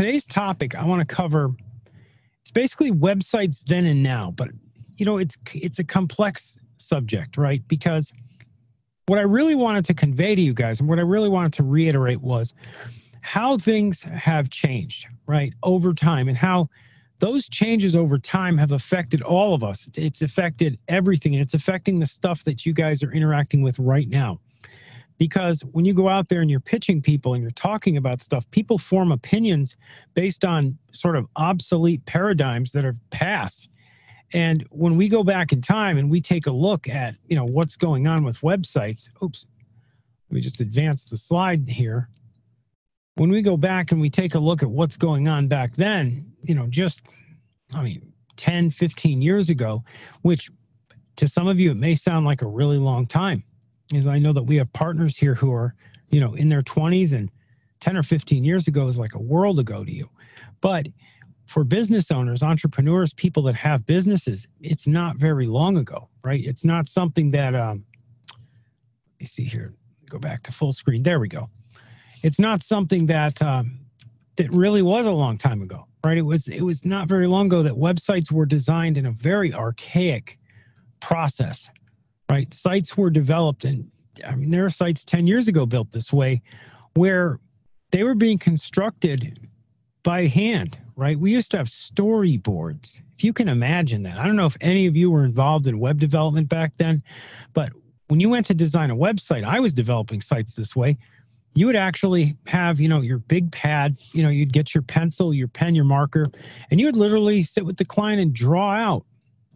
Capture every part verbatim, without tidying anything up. today's topic I want to cover, it's basically websites then and now, but you know, it's it's a complex subject, right? Because what I really wanted to convey to you guys and what I really wanted to reiterate was how things have changed, right, over time, and how those changes over time have affected all of us. It's affected everything, and it's affecting the stuff that you guys are interacting with right now. Because when you go out there and you're pitching people and you're talking about stuff, people form opinions based on sort of obsolete paradigms that have passed. And when we go back in time and we take a look at, you know, what's going on with websites, oops, let me just advance the slide here. When we go back and we take a look at what's going on back then, you know, just, I mean, ten, fifteen years ago, which to some of you, it may sound like a really long time. Is I know that we have partners here who are, you know, in their twenties, and ten or fifteen years ago is like a world ago to you. But for business owners, entrepreneurs, people that have businesses, it's not very long ago, right? It's not something that, um, let me see here, go back to full screen. There we go. It's not something that, um, that really was a long time ago, right? It was, it was not very long ago that websites were designed in a very archaic process. Right, sites were developed, and I mean, there are sites ten years ago built this way, where they were being constructed by hand. Right, we used to have storyboards, if you can imagine that. I don't know if any of you were involved in web development back then, but when you went to design a website, I was developing sites this way. You would actually have, you know, your big pad. You know, you'd get your pencil, your pen, your marker, and you would literally sit with the client and draw out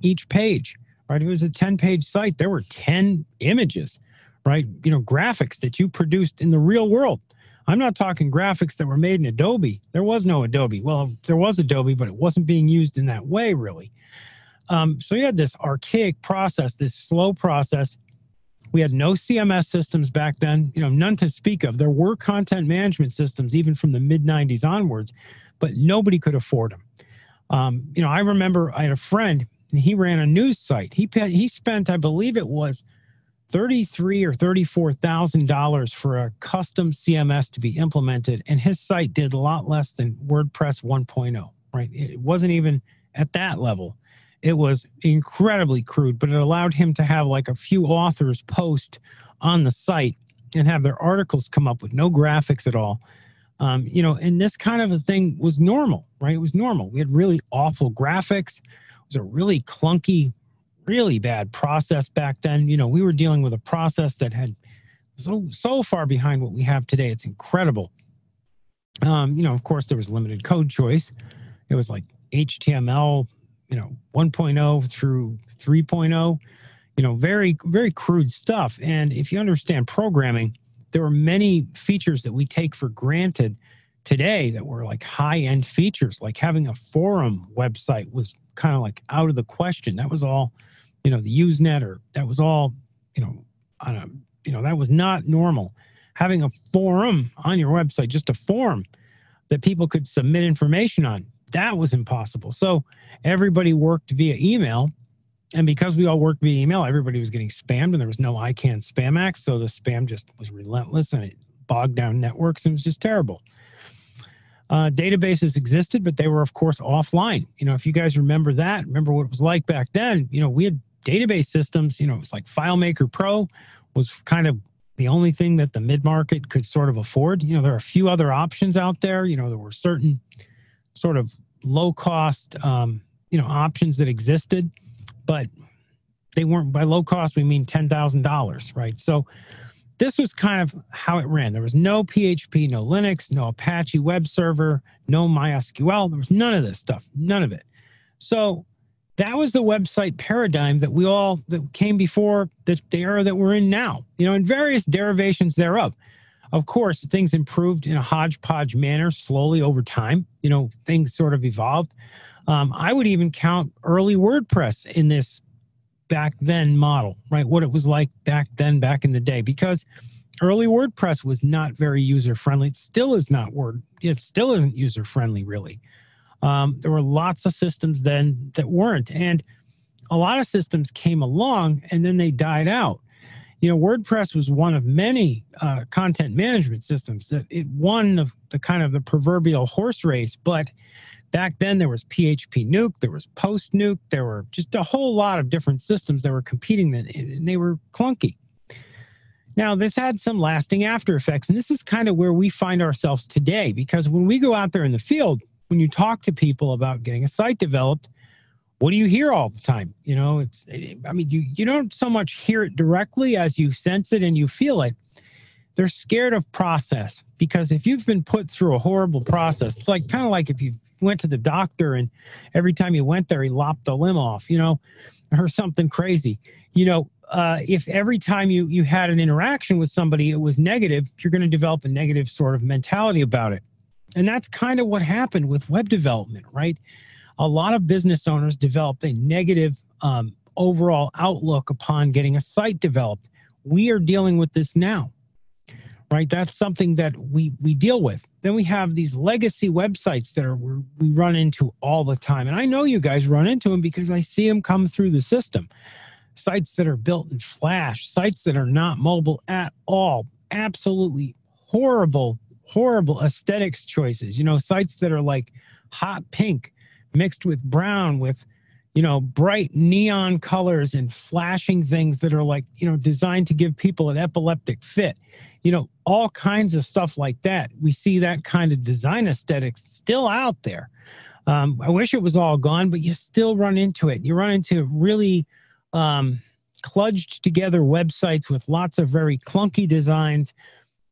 each page. Right, it was a ten-page site. There were ten images, right? You know, graphics that you produced in the real world. I'm not talking graphics that were made in Adobe. There was no Adobe. Well, there was Adobe, but it wasn't being used in that way, really. Um, so you had this archaic process, this slow process. We had no C M S systems back then, you know, none to speak of. There were content management systems, even from the mid nineties onwards, but nobody could afford them. Um, you know, I remember I had a friend. He ran a news site. He he spent, I believe it was thirty-three or thirty-four thousand dollars for a custom C M S to be implemented, and his site did a lot less than WordPress one point oh. Right, it wasn't even at that level. It was incredibly crude, but it allowed him to have like a few authors post on the site and have their articles come up with no graphics at all. Um, you know, and this kind of a thing was normal, right? It was normal. We had really awful graphics. It was a really clunky, really bad process back then. You know, we were dealing with a process that had so, so far behind what we have today. It's incredible. Um, you know, of course, there was limited code choice. It was like H T M L, you know, one point oh through three point oh, you know, very, very crude stuff. And if you understand programming, there were many features that we take for granted today that were like high-end features, like having a forum website was kind of like out of the question. That was all, you know, the Usenet, or that was all, you know, on a, you know, that was not normal. Having a forum on your website, just a form that people could submit information on, that was impossible. So everybody worked via email, and because we all worked via email, everybody was getting spammed, and there was no CAN-SPAM Act, so the spam just was relentless, and it bogged down networks, and it was just terrible. Uh, databases existed, but they were, of course, offline. You know, if you guys remember that, remember what it was like back then, you know, we had database systems, you know, it was like FileMaker Pro was kind of the only thing that the mid-market could sort of afford. You know, there are a few other options out there. You know, there were certain sort of low-cost, um, you know, options that existed, but they weren't, by low-cost, we mean ten thousand dollars, right? So this was kind of how it ran. There was no P H P, no Linux, no Apache web server, no MySQL. There was none of this stuff, none of it. So that was the website paradigm that we all, that came before the, the era that we're in now, you know, and various derivations thereof. Of course, things improved in a hodgepodge manner slowly over time. You know, things sort of evolved. Um, I would even count early WordPress in this back then model, right? What it was like back then, back in the day, because early WordPress was not very user-friendly. It still is not word. It still isn't user-friendly, really. Um, there were lots of systems then that weren't, and a lot of systems came along and then they died out. you know, WordPress was one of many uh, content management systems that it won the, the kind of the proverbial horse race. But back then there was P H P Nuke, there was Post Nuke, there were just a whole lot of different systems that were competing, and they were clunky. Now, this had some lasting after effects, and this is kind of where we find ourselves today, because when we go out there in the field, when you talk to people about getting a site developed, what do you hear all the time? You know, it's, I mean, you, you don't so much hear it directly as you sense it and you feel it. They're scared of process, because if you've been put through a horrible process, it's like kind of like if you went to the doctor and every time you went there, he lopped a limb off, you know, or something crazy. You know, uh, if every time you, you had an interaction with somebody, it was negative, you're going to develop a negative sort of mentality about it. And that's kind of what happened with web development, right? A lot of business owners developed a negative um, overall outlook upon getting a site developed. We are dealing with this now, right? That's something that we, we deal with. Then we have these legacy websites that are we run into all the time. And I know you guys run into them because I see them come through the system. Sites that are built in Flash, sites that are not mobile at all, absolutely horrible, horrible aesthetics choices. You know, sites that are like hot pink mixed with brown with, you know, bright neon colors and flashing things that are like, you know, designed to give people an epileptic fit. You know, all kinds of stuff like that. We see that kind of design aesthetics still out there. Um, I wish it was all gone, but you still run into it. You run into really um, kludged together websites with lots of very clunky designs.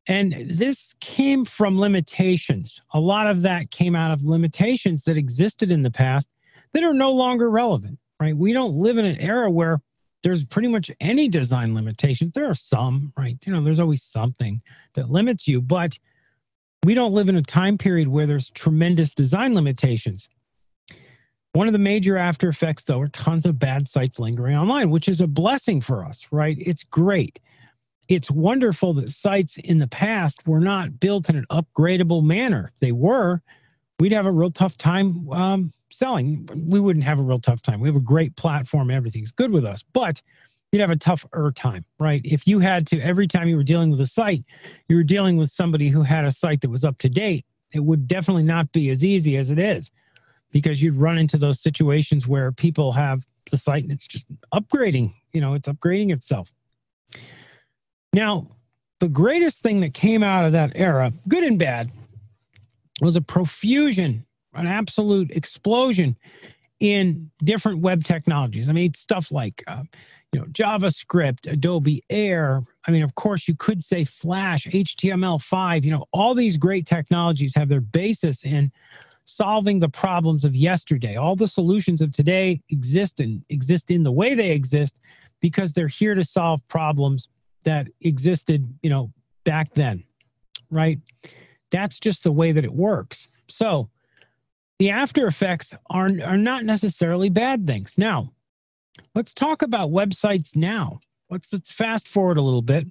And this came from limitations. A lot of that came out of limitations that existed in the past that are no longer relevant, right? We don't live in an era where there's pretty much any design limitations. There are some, right? You know, there's always something that limits you, but we don't live in a time period where there's tremendous design limitations. One of the major after effects, though, are tons of bad sites lingering online, which is a blessing for us, right? It's great. It's wonderful that sites in the past were not built in an upgradable manner. If they were, we'd have a real tough time um, selling. We wouldn't have a real tough time. We have a great platform. Everything's good with us, but you'd have a tougher time, right? If you had to, every time you were dealing with a site, you were dealing with somebody who had a site that was up to date, it would definitely not be as easy as it is, because you'd run into those situations where people have the site and it's just upgrading, you know, it's upgrading itself. Now, the greatest thing that came out of that era, good and bad, was a profusion, an absolute explosion in different web technologies. I mean, stuff like uh, you know, JavaScript, Adobe Air. I mean, of course, you could say Flash, H T M L five. You know, all these great technologies have their basis in solving the problems of yesterday. All the solutions of today exist and exist in the way they exist because they're here to solve problems that existed, you know, back then, right? That's just the way that it works. So the after effects are, are not necessarily bad things. Now, let's talk about websites now. Let's, let's fast forward a little bit,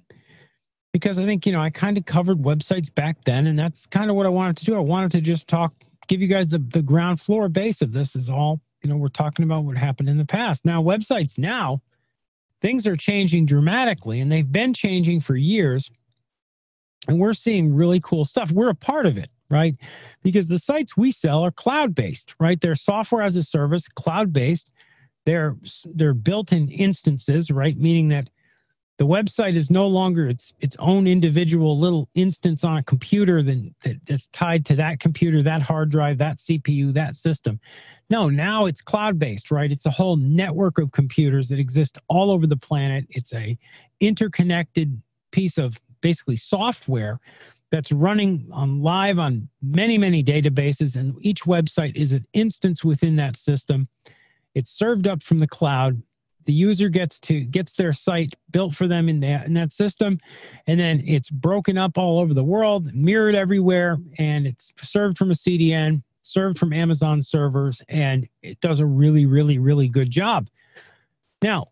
because I think, you know, I kind of covered websites back then, and that's kind of what I wanted to do. I wanted to just talk, give you guys the, the ground floor base of this is all, you know, we're talking about what happened in the past. Now, websites now, things are changing dramatically, and they've been changing for years, and we're seeing really cool stuff. We're a part of it, right? Because the sites we sell are cloud-based, right? They're software as a service, cloud-based. They're, they're built in instances, right? Meaning that the website is no longer its, its own individual little instance on a computer that, that, that's tied to that computer, that hard drive, that C P U, that system. No, now it's cloud-based, right? It's a whole network of computers that exist all over the planet. It's a interconnected piece of basically software that's running on live on many, many databases, and each website is an instance within that system. It's served up from the cloud. The user gets to gets their site built for them in that, in that system, and then it's broken up all over the world, mirrored everywhere, and it's served from a C D N, served from Amazon servers, and it does a really, really, really good job. Now,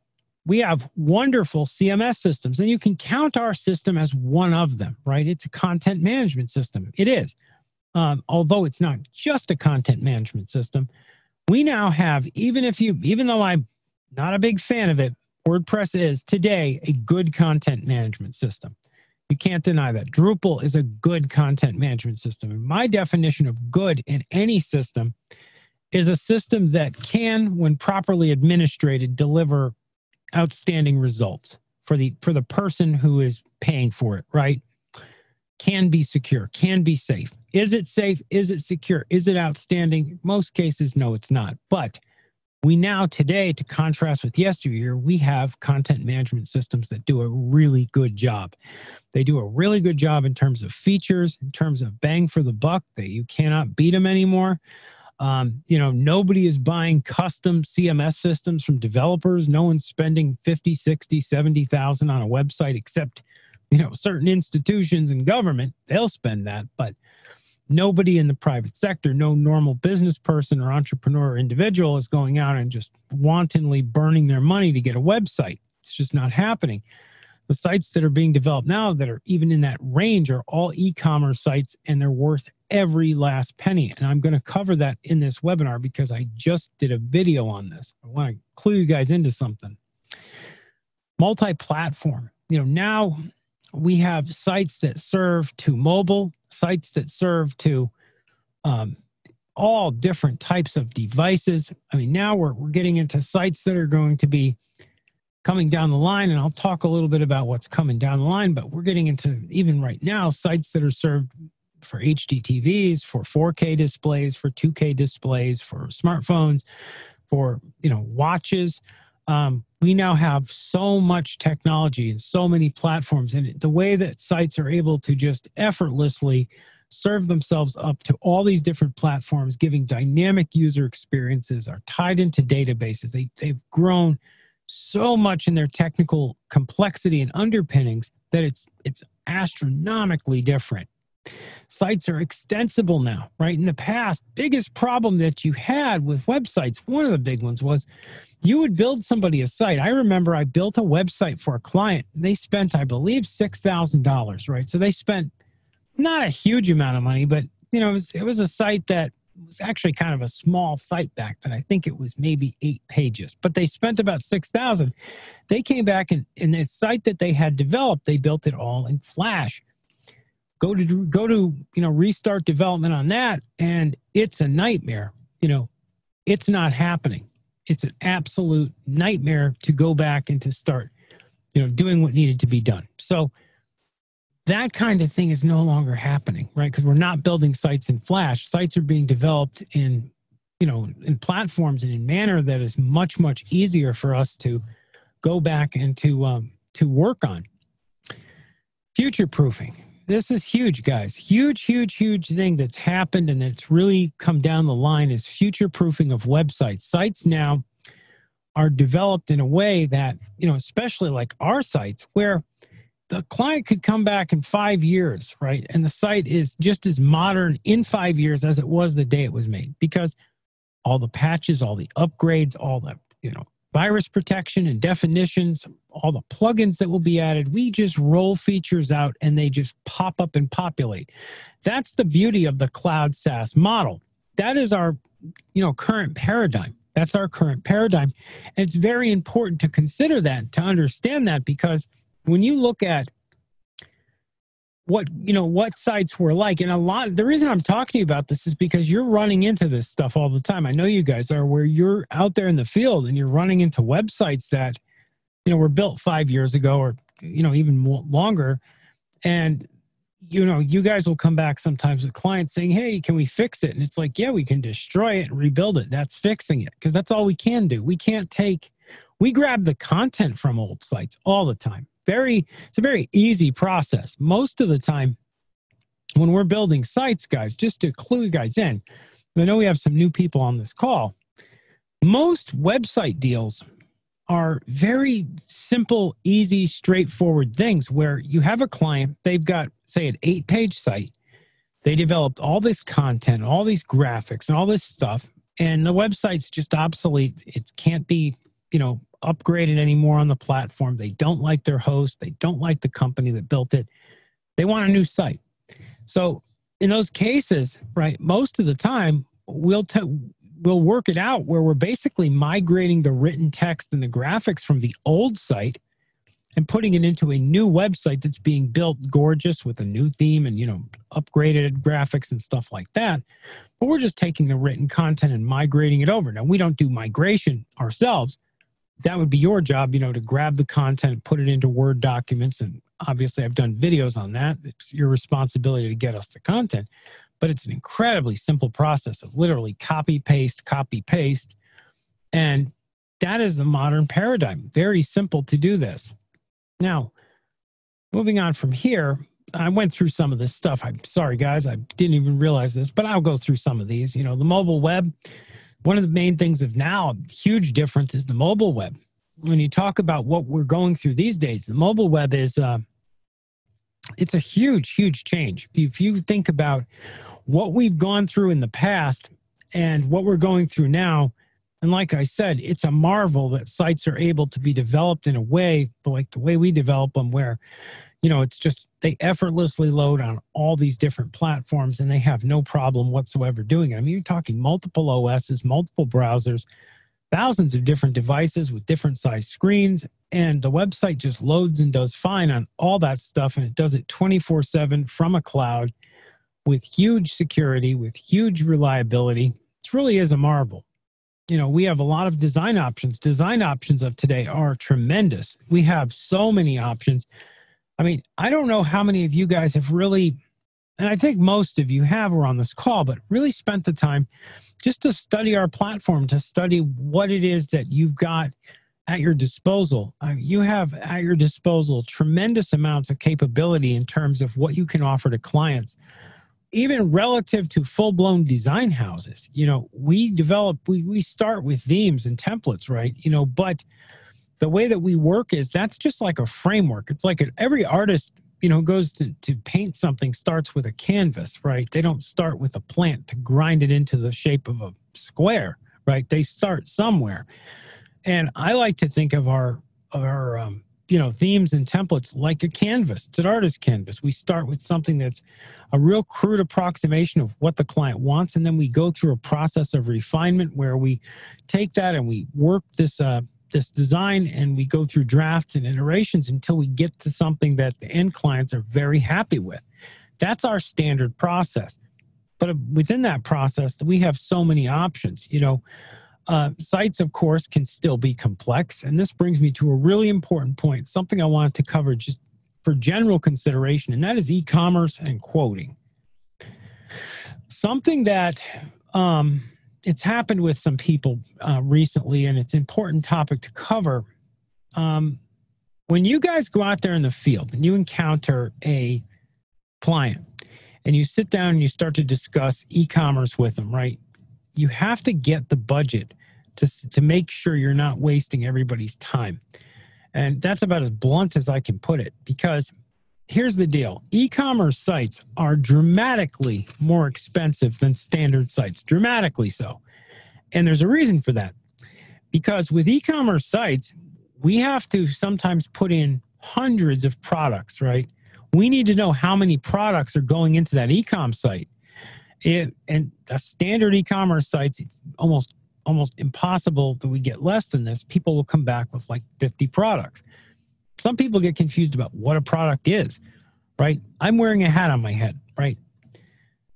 we have wonderful C M S systems, and you can count our system as one of them, right? It's a content management system. It is, um, although it's not just a content management system. We now have, even if you, even though I... not a big fan of it, WordPress is today a good content management system. You can't deny that. Drupal is a good content management system. And my definition of good in any system is a system that can, when properly administrated, deliver outstanding results for the, for the person who is paying for it, right? Can be secure, can be safe. Is it safe? Is it secure? Is it outstanding? Most cases, no, it's not. But we now today, to contrast with yesteryear, we have content management systems that do a really good job. They do a really good job in terms of features, in terms of bang for the buck, that you cannot beat them anymore. Um, you know, nobody is buying custom C M S systems from developers. No one's spending fifty, sixty, seventy thousand on a website, except, you know, certain institutions and government, they'll spend that, but nobody in the private sector, no normal business person or entrepreneur or individual is going out and just wantonly burning their money to get a website. It's just not happening. The sites that are being developed now that are even in that range are all e-commerce sites, and they're worth every last penny. And I'm going to cover that in this webinar because I just did a video on this. I want to clue you guys into something. Multi-platform. You know, now we have sites that serve to mobile, sites that serve to um, all different types of devices. I mean, now we're, we're getting into sites that are going to be coming down the line, and I'll talk a little bit about what's coming down the line, but we're getting into, even right now, sites that are served for H D T Vs, for four K displays, for two K displays, for smartphones, for, you know, watches. Um, we now have so much technology and so many platforms, and the way that sites are able to just effortlessly serve themselves up to all these different platforms, giving dynamic user experiences, are tied into databases. They, they've grown so much in their technical complexity and underpinnings that it's, it's astronomically different. Sites are extensible now, right? In the past, biggest problem that you had with websites, one of the big ones was you would build somebody a site. I remember I built a website for a client. They spent, I believe, six thousand dollars, right? So they spent not a huge amount of money, but, you know, it was, it was a site that was actually kind of a small site back then. I think it was maybe eight pages, but they spent about six thousand dollars. They came back, and in the site that they had developed, they built it all in Flash. Go to, go to, you know, restart development on that, and it's a nightmare. You know, it's not happening. It's an absolute nightmare to go back and to start, you know, doing what needed to be done. So that kind of thing is no longer happening, right? Because we're not building sites in Flash. Sites are being developed in, you know, in platforms and in manner that is much, much easier for us to go back and to, um, to work on. Future-proofing. This is huge, guys. Huge, huge, huge thing that's happened and that's really come down the line is future-proofing of websites. Sites now are developed in a way that, you know, especially like our sites, where the client could come back in five years, right? And the site is just as modern in five years as it was the day it was made, because all the patches, all the upgrades, all the, you know, virus protection and definitions, all the plugins that will be added, we just roll features out and they just pop up and populate. That's the beauty of the cloud SaaS model. That is our, you know, current paradigm. That's our current paradigm. And it's very important to consider that, to understand that, because when you look at what, you know, what sites were like, and a lot, the reason I'm talking to you about this is because you're running into this stuff all the time. I know you guys are, where you're out there in the field and you're running into websites that, you know, were built five years ago or, you know, even more, longer. And, you know, you guys will come back sometimes with clients saying, hey, can we fix it? And it's like, yeah, we can destroy it and rebuild it. That's fixing it, because that's all we can do. We can't take, we grab the content from old sites all the time. Very, it's a very easy process. Most of the time when we're building sites, guys, just to clue you guys in, I know we have some new people on this call. Most website deals are very simple, easy, straightforward things where you have a client, they've got, say, an eight-page site. They developed all this content, all these graphics and all this stuff, and the website's just obsolete. It can't be, you know, upgraded anymore on the platform. They don't like their host. They don't like the company that built it. They want a new site. So in those cases, right, most of the time we'll, we'll work it out where we're basically migrating the written text and the graphics from the old site and putting it into a new website that's being built gorgeous with a new theme and, you know, upgraded graphics and stuff like that. But we're just taking the written content and migrating it over. Now, we don't do migration ourselves. That would be your job, you know, to grab the content, put it into Word documents. And obviously, I've done videos on that. It's your responsibility to get us the content. But it's an incredibly simple process of literally copy, paste, copy, paste. And that is the modern paradigm. Very simple to do this. Now, moving on from here, I went through some of this stuff. I'm sorry, guys, I didn't even realize this, but I'll go through some of these. You know, the mobile web, one of the main things of now, huge difference is the mobile web. When you talk about what we're going through these days, the mobile web is, uh, it's a huge, huge change. If you think about what we've gone through in the past and what we're going through now, and like I said, it's a marvel that sites are able to be developed in a way, like the way we develop them, where, you know, it's just they effortlessly load on all these different platforms and they have no problem whatsoever doing it. I mean, you're talking multiple O Ss, multiple browsers, thousands of different devices with different size screens, and the website just loads and does fine on all that stuff, and it does it twenty-four seven from a cloud with huge security, with huge reliability. It really is a marvel. You know, we have a lot of design options. Design options of today are tremendous. We have so many options. I mean, I don't know how many of you guys have really, and I think most of you have or on this call, but really spent the time just to study our platform, to study what it is that you've got at your disposal. I mean, you have at your disposal tremendous amounts of capability in terms of what you can offer to clients. Even relative to full-blown design houses, you know, we develop, we, we start with themes and templates, right? You know, but the way that we work is that's just like a framework. It's like a, every artist, you know, goes to, to paint something, starts with a canvas, right? They don't start with a plant to grind it into the shape of a square, right? They start somewhere. And I like to think of our, our um, you know, themes and templates like a canvas. It's an artist's canvas. We start with something that's a real crude approximation of what the client wants, and then we go through a process of refinement where we take that and we work this uh, this design, and we go through drafts and iterations until we get to something that the end clients are very happy with. That's our standard process. But within that process, we have so many options, you know. Uh, sites, of course, can still be complex. And this brings me to a really important point, something I wanted to cover just for general consideration, and that is e-commerce and quoting. Something that um, it's happened with some people uh, recently, and it's an important topic to cover. Um, when you guys go out there in the field and you encounter a client and you sit down and you start to discuss e-commerce with them, right? You have to get the budget to, to make sure you're not wasting everybody's time. And that's about as blunt as I can put it, because here's the deal. E-commerce sites are dramatically more expensive than standard sites, dramatically so. And there's a reason for that, because with e-commerce sites, we have to sometimes put in hundreds of products, right? We need to know how many products are going into that e-com site. It, and a standard e-commerce sites, it's almost almost impossible that we get less than this. People will come back with like fifty products. Some people get confused about what a product is, right? I'm wearing a hat on my head, right?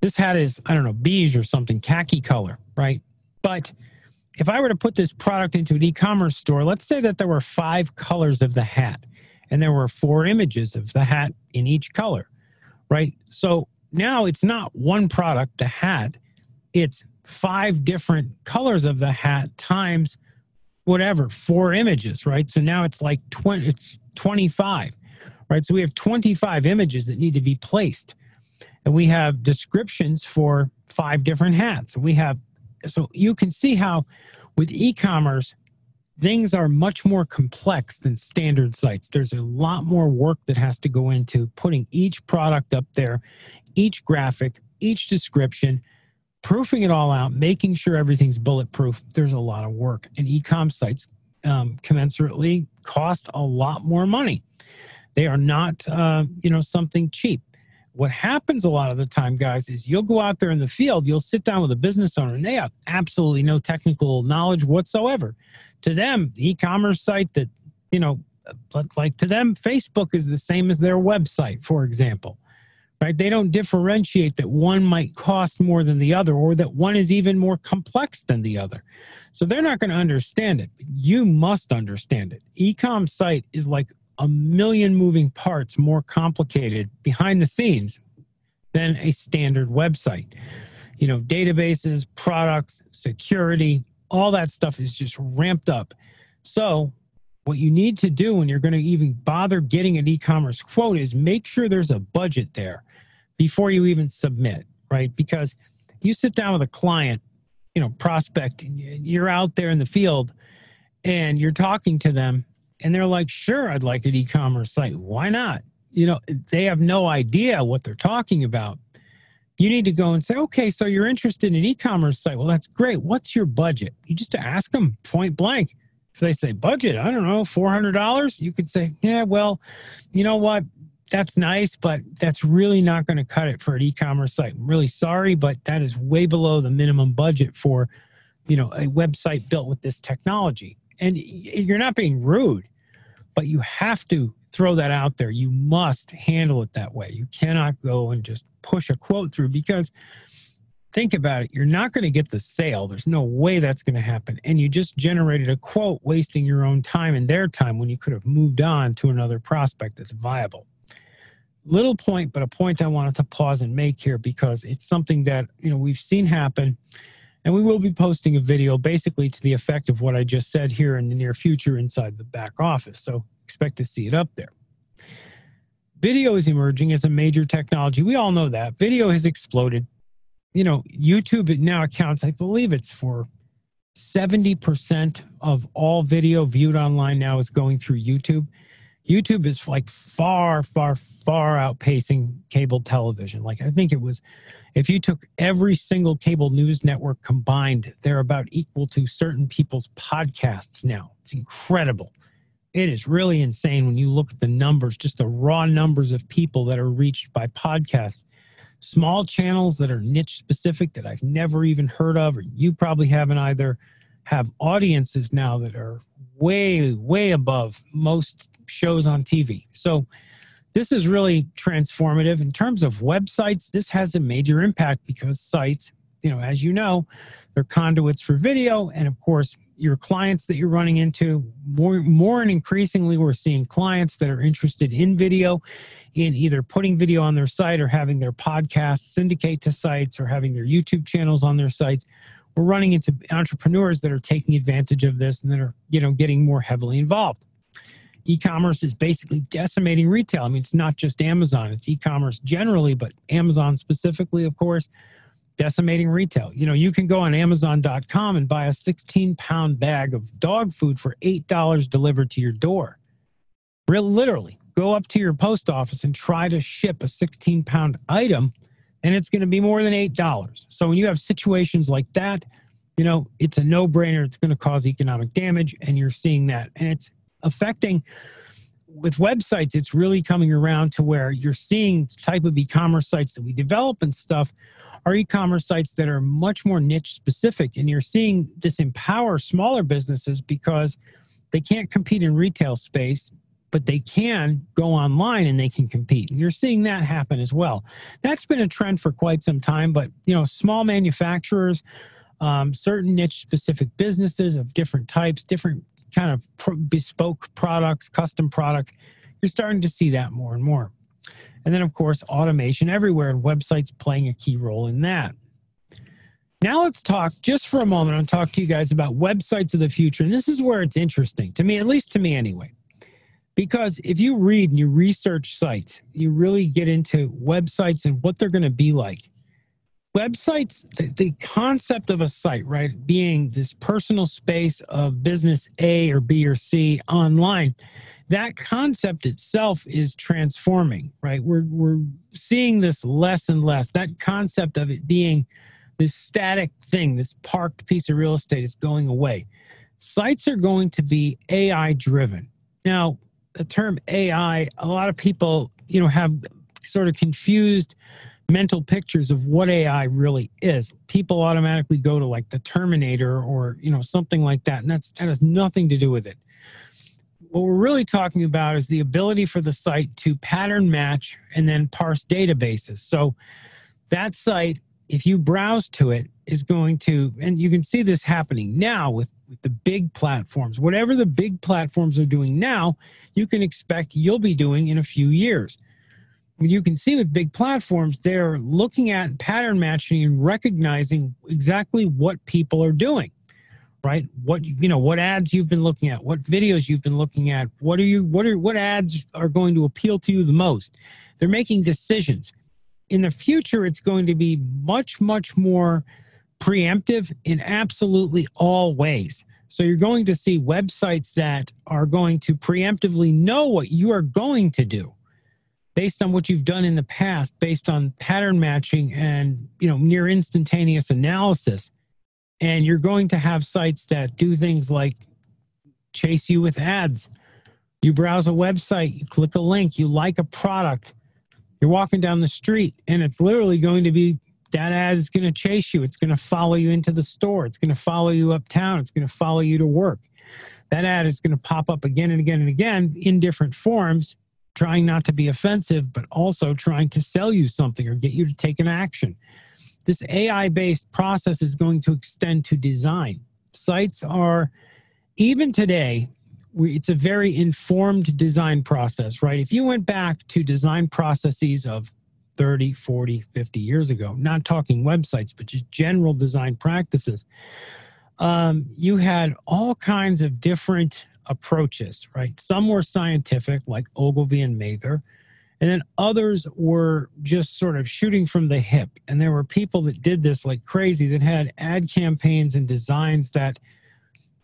This hat is, I don't know, beige or something, khaki color, right? But if I were to put this product into an e-commerce store, let's say that there were five colors of the hat and there were four images of the hat in each color, right? So now it's not one product, the hat, it's five different colors of the hat times whatever, four images, right? So now it's like twenty, it's twenty-five, right? So we have twenty-five images that need to be placed. And we have descriptions for five different hats. We have, so you can see how with e-commerce, things are much more complex than standard sites. There's a lot more work that has to go into putting each product up there, each graphic, each description, proofing it all out, making sure everything's bulletproof. There's a lot of work. And e-com sites um, commensurately cost a lot more money. They are not, uh, you know, something cheap. What happens a lot of the time, guys, is you'll go out there in the field, you'll sit down with a business owner, and they have absolutely no technical knowledge whatsoever. To them, the e-commerce site that, you know, like to them, Facebook is the same as their website, for example, right? They don't differentiate that one might cost more than the other, or that one is even more complex than the other. So they're not going to understand it. You must understand it. E-com site is like a million moving parts more complicated behind the scenes than a standard website. You know, databases, products, security, all that stuff is just ramped up. So what you need to do when you're going to even bother getting an e-commerce quote is make sure there's a budget there before you even submit, right? Because you sit down with a client, you know, prospect, and you're out there in the field and you're talking to them, and they're like, sure, I'd like an e-commerce site. Why not? You know, they have no idea what they're talking about. You need to go and say, okay, so you're interested in an e-commerce site. Well, that's great. What's your budget? You just ask them point blank. If they say budget, I don't know, four hundred dollars, you could say, yeah, well, you know what? That's nice, but that's really not going to cut it for an e-commerce site. I'm really sorry, but that is way below the minimum budget for, you know, a website built with this technology. And you're not being rude, but you have to throw that out there. You must handle it that way. You cannot go and just push a quote through, because think about it, you're not going to get the sale. There's no way that's going to happen. And you just generated a quote, wasting your own time and their time when you could have moved on to another prospect that's viable. Little point, but a point I wanted to pause and make here, because it's something that, you know, we've seen happen. And we will be posting a video basically to the effect of what I just said here in the near future inside the back office. So expect to see it up there. Video is emerging as a major technology. We all know that. Video has exploded. You know, YouTube now accounts, I believe it's for seventy percent of all video viewed online now is going through YouTube. YouTube is like far, far, far outpacing cable television. Like I think it was, if you took every single cable news network combined, they're about equal to certain people's podcasts now. It's incredible. It is really insane when you look at the numbers, just the raw numbers of people that are reached by podcasts. Small channels that are niche specific that I've never even heard of, or you probably haven't either, have audiences now that are way, way above most shows on T V. So this is really transformative. In terms of websites, this has a major impact, because sites, you know, as you know, they're conduits for video. And of course, your clients that you're running into, more, more and increasingly, we're seeing clients that are interested in video, in either putting video on their site or having their podcasts syndicate to sites or having their YouTube channels on their sites. We're running into entrepreneurs that are taking advantage of this and that are, you know, getting more heavily involved. E-commerce is basically decimating retail. I mean, it's not just Amazon, it's e-commerce generally, but Amazon specifically, of course, decimating retail. You know, you can go on Amazon dot com and buy a sixteen pound bag of dog food for eight dollars delivered to your door. Real literally, go up to your post office and try to ship a sixteen pound item, and it's going to be more than eight dollars. So when you have situations like that, you know, it's a no-brainer. It's going to cause economic damage, and you're seeing that. And it's affecting with websites. It's really coming around to where you're seeing the type of e-commerce sites that we develop and stuff are e-commerce sites that are much more niche specific. And you're seeing this empower smaller businesses, because they can't compete in retail space, but they can go online and they can compete. And you're seeing that happen as well. That's been a trend for quite some time, but you know, small manufacturers, um, certain niche specific businesses of different types, different kind of pro bespoke products, custom products, you're starting to see that more and more. And then of course, automation everywhere, and websites playing a key role in that. Now let's talk just for a moment. I'll talk to you guys about websites of the future. And this is where it's interesting to me, at least to me anyway, because if you read and you research sites, you really get into websites and what they're going to be like. Websites, the concept of a site, right, being this personal space of business A or B or C online, that concept itself is transforming, right? We're, we're seeing this less and less. That concept of it being this static thing, this parked piece of real estate, is going away. Sites are going to be A I driven. Now, the term A I, a lot of people, you know, have sort of confused mental pictures of what A I really is. People automatically go to like the Terminator or, you know, something like that. And that's, that has nothing to do with it. What we're really talking about is the ability for the site to pattern match and then parse databases. So that site, if you browse to it, is going to, and you can see this happening now with, with the big platforms. Whatever the big platforms are doing now, you can expect you'll be doing in a few years. You can see with big platforms, they're looking at pattern matching and recognizing exactly what people are doing, right? What, you know, what ads you've been looking at, what videos you've been looking at, what are you, what are, what ads are going to appeal to you the most? They're making decisions. In the future, it's going to be much, much more preemptive in absolutely all ways. So you're going to see websites that are going to preemptively know what you are going to do, based on what you've done in the past, based on pattern matching and, you know, near instantaneous analysis. And you're going to have sites that do things like chase you with ads. You browse a website, you click a link, you like a product, you're walking down the street, and it's literally going to be, that ad is going to chase you. It's going to follow you into the store. It's going to follow you uptown. It's going to follow you to work. That ad is going to pop up again and again and again in different forms, trying not to be offensive, but also trying to sell you something or get you to take an action. This A I-based process is going to extend to design. Sites are, even today, we, it's a very informed design process, right? If you went back to design processes of thirty, forty, fifty years ago, not talking websites, but just general design practices, um, you had all kinds of different approaches, right? Some were scientific, like Ogilvy and Mather, and then others were just sort of shooting from the hip. And there were people that did this like crazy, that had ad campaigns and designs that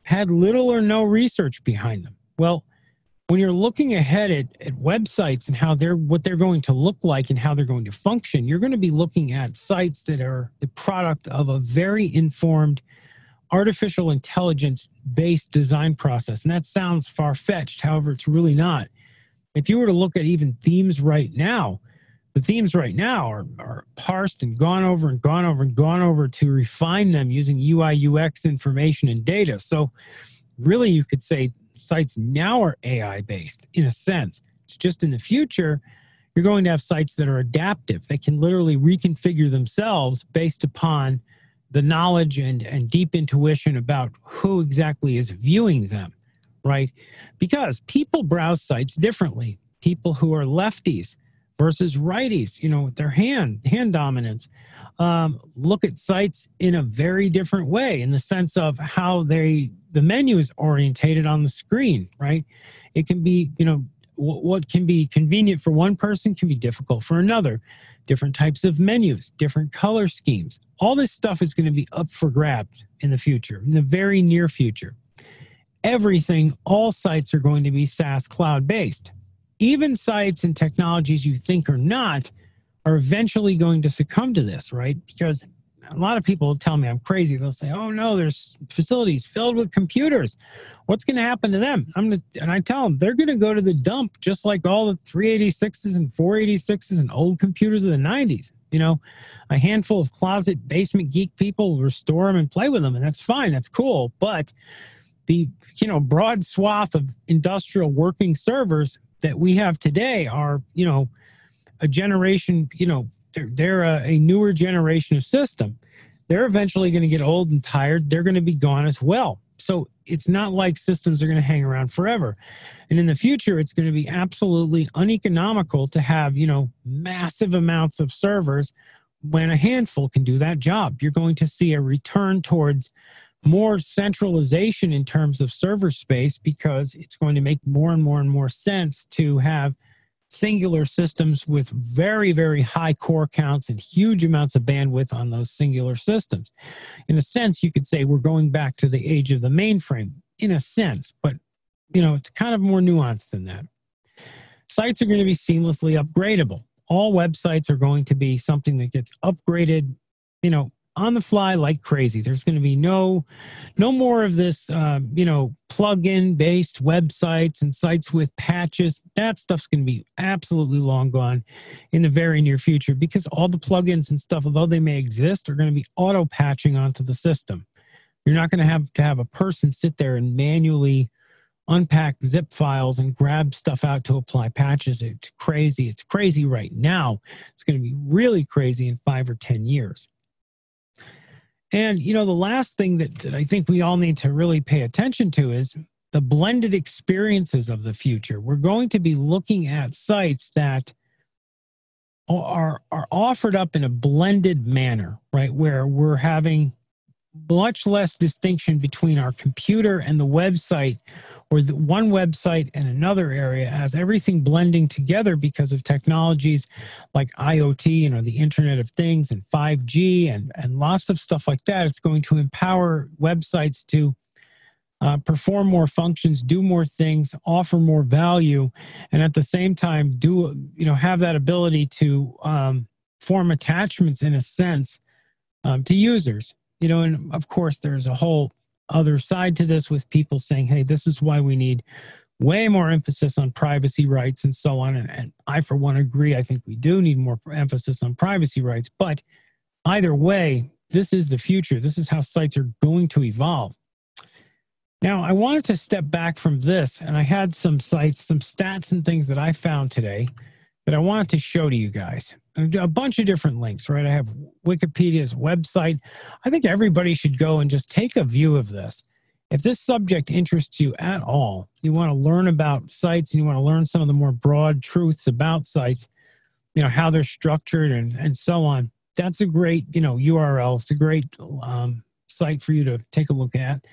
had little or no research behind them. Well, when you're looking ahead at, at websites and how they're, what they're going to look like and how they're going to function, you're going to be looking at sites that are the product of a very informed artificial intelligence-based design process. And that sounds far-fetched, however, it's really not. If you were to look at even themes right now, the themes right now are, are parsed and gone over and gone over and gone over to refine them using U I U X information and data. So really, you could say sites now are A I-based in a sense. It's just in the future, you're going to have sites that are adaptive. They can literally reconfigure themselves based upon the knowledge and, and deep intuition about who exactly is viewing them, right? Because people browse sites differently. People who are lefties versus righties, you know, with their hand, hand dominance, um, look at sites in a very different way in the sense of how they, the menu is orientated on the screen, right? It can be, you know, what can be convenient for one person can be difficult for another. Different types of menus, different color schemes. All this stuff is going to be up for grabs in the future, in the very near future. Everything, all sites are going to be SaaS cloud-based. Even sites and technologies you think are not are eventually going to succumb to this, right? Because a lot of people tell me I'm crazy. They'll say, oh no, there's facilities filled with computers. What's going to happen to them? I'm gonna, and I tell them they're going to go to the dump just like all the three eighty-sixes and four eighty-sixes and old computers of the nineties. You know, a handful of closet basement geek people will restore them and play with them. And that's fine. That's cool. But the, you know, broad swath of industrial working servers that we have today are, you know, a generation, you know, They're, they're a, a newer generation of system. They're eventually going to get old and tired. They're going to be gone as well. So it's not like systems are going to hang around forever. And in the future, it's going to be absolutely uneconomical to have, you know, massive amounts of servers when a handful can do that job. You're going to see a return towards more centralization in terms of server space because it's going to make more and more and more sense to have singular systems with very, very high core counts and huge amounts of bandwidth on those singular systems. In a sense, you could say we're going back to the age of the mainframe, in a sense, but you know, it's kind of more nuanced than that. Sites are going to be seamlessly upgradable. All websites are going to be something that gets upgraded, you know, on the fly like crazy. There's going to be no, no more of this, uh, you know, plug-in based websites and sites with patches. That stuff's going to be absolutely long gone in the very near future, because all the plugins and stuff, although they may exist, are going to be auto patching onto the system. You're not going to have to have a person sit there and manually unpack zip files and grab stuff out to apply patches. It's crazy. It's crazy right now. It's going to be really crazy in five or ten years. And, you know, the last thing that, that I think we all need to really pay attention to is the blended experiences of the future. We're going to be looking at sites that are, are offered up in a blended manner, right? Where we're having much less distinction between our computer and the website, or the one website and another area, as everything blending together because of technologies like I O T, you know, the Internet of Things and five G and, and lots of stuff like that. It's going to empower websites to uh, perform more functions, do more things, offer more value, and at the same time do, you know, have that ability to um, form attachments in a sense um, to users. You know, and of course, there's a whole other side to this with people saying, hey, this is why we need way more emphasis on privacy rights and so on. And, and I, for one, agree. I think we do need more emphasis on privacy rights. But either way, this is the future. This is how sites are going to evolve. Now, I wanted to step back from this, and I had some sites, some stats and things that I found today that I wanted to show to you guys. A bunch of different links, right? I have Wikipedia's website. I think everybody should go and just take a view of this. If this subject interests you at all, you want to learn about sites, and you want to learn some of the more broad truths about sites, you know, how they're structured and, and so on, that's a great, you know, U R L. It's a great um, site for you to take a look at.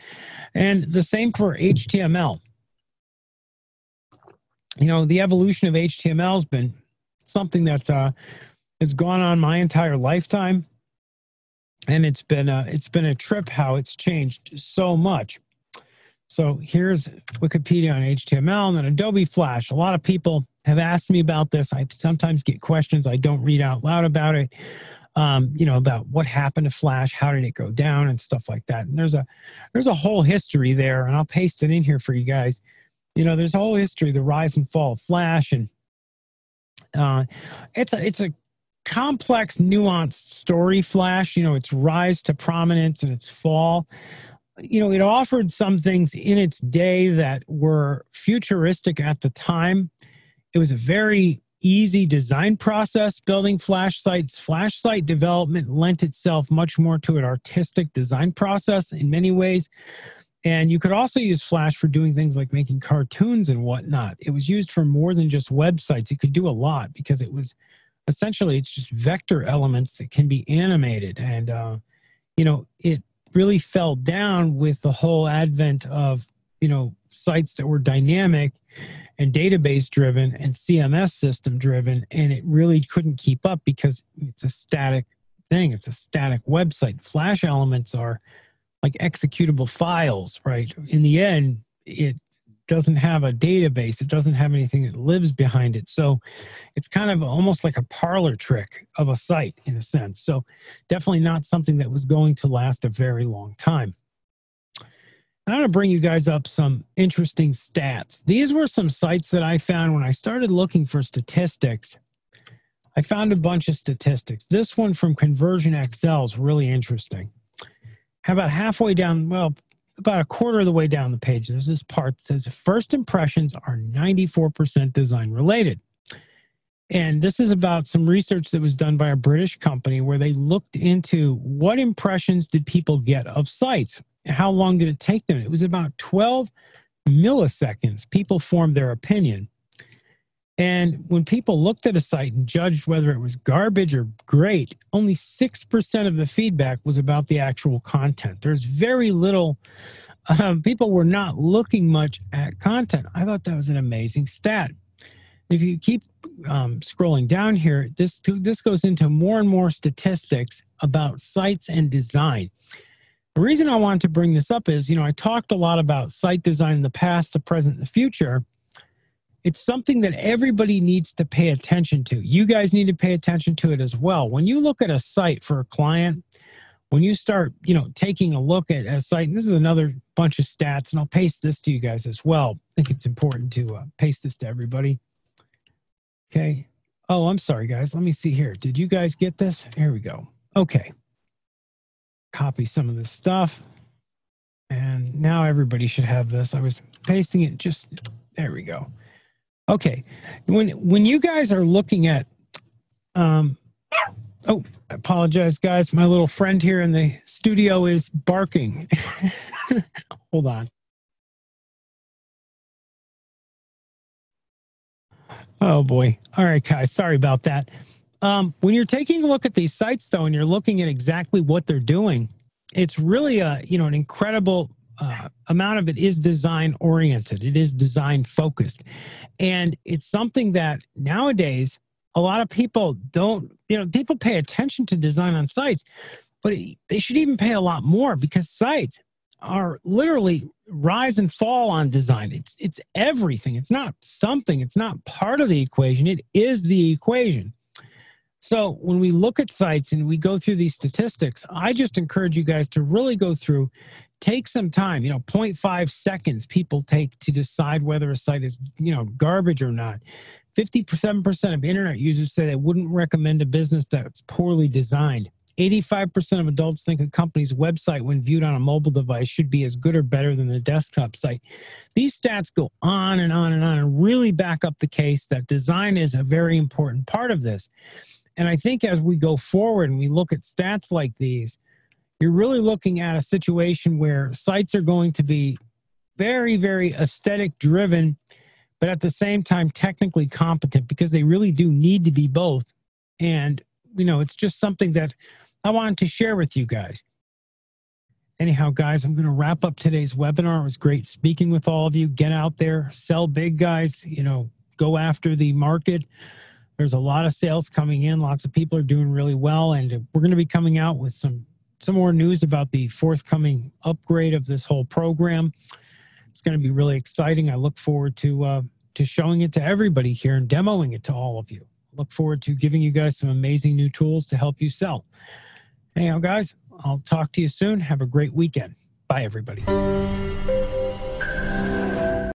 And the same for H T M L. You know, the evolution of H T M L has been something that uh, has gone on my entire lifetime, and it's been a, it's been a trip how it's changed so much. So here's Wikipedia on H T M L, and then Adobe Flash. A lot of people have asked me about this. I sometimes get questions. I don't read out loud about it. Um, you know, about what happened to Flash, how did it go down, and stuff like that. And there's a there's a whole history there, and I'll paste it in here for you guys. You know, there's a whole history, the rise and fall of Flash, and Uh, it's a, it's a complex, nuanced story, Flash, you know, its rise to prominence and its fall. You know, it offered some things in its day that were futuristic at the time. It was a very easy design process building Flash sites. Flash site development lent itself much more to an artistic design process in many ways. And you could also use Flash for doing things like making cartoons and whatnot. It was used for more than just websites. It could do a lot because it was essentially, it's just vector elements that can be animated. And, uh, you know, it really fell down with the whole advent of, you know, sites that were dynamic and database driven and C M S system driven. And it really couldn't keep up because it's a static thing. It's a static website. Flash elements are like executable files, right? In the end, it doesn't have a database. It doesn't have anything that lives behind it. So it's kind of almost like a parlor trick of a site in a sense. So definitely not something that was going to last a very long time. I'm going to bring you guys up some interesting stats. These were some sites that I found when I started looking for statistics. I found a bunch of statistics. This one from Conversion X L is really interesting. About halfway down, well, about a quarter of the way down the page, there's this part that says first impressions are ninety-four percent design related. And this is about some research that was done by a British company where they looked into what impressions did people get of sites and how long did it take them. It was about twelve milliseconds. People formed their opinion. And when people looked at a site and judged whether it was garbage or great, only six percent of the feedback was about the actual content. There's very little, um, people were not looking much at content. I thought that was an amazing stat. If you keep um, scrolling down here, this, this goes into more and more statistics about sites and design. The reason I wanted to bring this up is, you know, I talked a lot about site design in the past, the present, and the future. It's something that everybody needs to pay attention to. You guys need to pay attention to it as well. When you look at a site for a client, when you start, you know, taking a look at a site, and this is another bunch of stats, and I'll paste this to you guys as well. I think it's important to uh, paste this to everybody. Okay. Oh, I'm sorry, guys. Let me see here. Did you guys get this? Here we go. Okay. Copy some of this stuff. And now everybody should have this. I was pasting it. Just, there we go. Okay. When, when you guys are looking at, um, oh, I apologize, guys. My little friend here in the studio is barking. Hold on. Oh, boy. All right, guys. Sorry about that. Um, when you're taking a look at these sites, though, and you're looking at exactly what they're doing, it's really a, you know, an incredible uh, amount of it is design-oriented. It is design-focused. And it's something that nowadays, a lot of people don't, you know, people pay attention to design on sites, but it, they should even pay a lot more, because sites are literally rise and fall on design. It's, it's everything. It's not something. It's not part of the equation. It is the equation. So when we look at sites and we go through these statistics, I just encourage you guys to really go through, take some time, you know, zero point five seconds people take to decide whether a site is, you know, garbage or not. fifty-seven percent of internet users say they wouldn't recommend a business that's poorly designed. eighty-five percent of adults think a company's website, when viewed on a mobile device, should be as good or better than the desktop site. These stats go on and on and on and really back up the case that design is a very important part of this. And I think as we go forward and we look at stats like these, you're really looking at a situation where sites are going to be very, very aesthetic driven, but at the same time, technically competent, because they really do need to be both. And, you know, it's just something that I wanted to share with you guys. Anyhow, guys, I'm going to wrap up today's webinar. It was great speaking with all of you. Get out there, sell big, guys, you know, go after the market. There's a lot of sales coming in. Lots of people are doing really well. And we're going to be coming out with some, some more news about the forthcoming upgrade of this whole program. It's going to be really exciting. I look forward to, uh, to showing it to everybody here and demoing it to all of you. Look forward to giving you guys some amazing new tools to help you sell. Anyhow, guys, I'll talk to you soon. Have a great weekend. Bye, everybody.